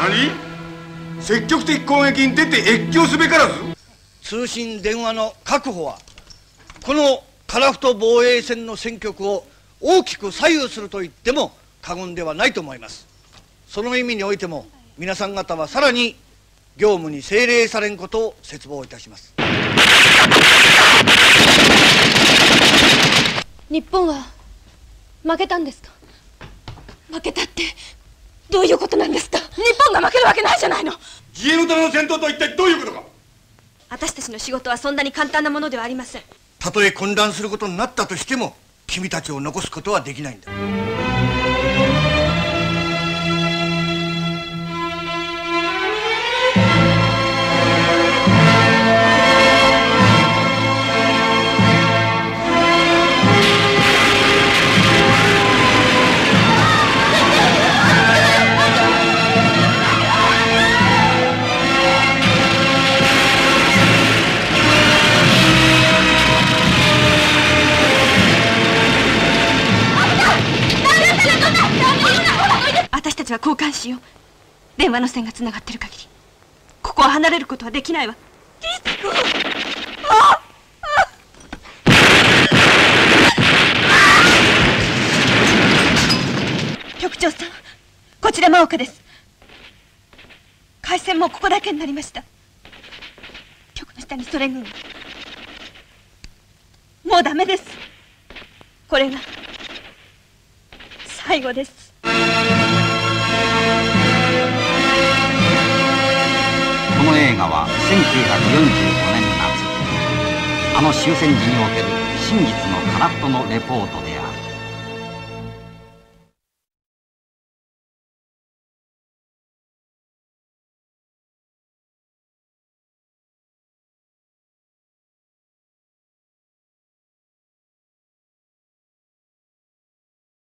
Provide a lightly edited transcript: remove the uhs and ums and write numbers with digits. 何？積極的攻撃に出て越境すべからず。通信電話の確保はこの樺太防衛線の戦局を大きく左右すると言っても過言ではないと思います。その意味においても皆さん方はさらに業務に精励されんことを切望いたします。日本は負けたんですか？負けたってどういうことなんですか？日本が負けるわけないじゃないの。自衛のための戦闘とは一体どういうことか。私たちの仕事はそんなに簡単なものではありません。たとえ混乱することになったとしても君たちを残すことはできないんだ。は交換しよう。電話の線がつながってる限りここは離れることはできないわ。リスク。あっ局長さん、こちら真岡です。回線もここだけになりました。局の下にソ連軍が。もうダメです。これが最後です。この映画は1945年夏、あの終戦時における真実の樺太のレポートである。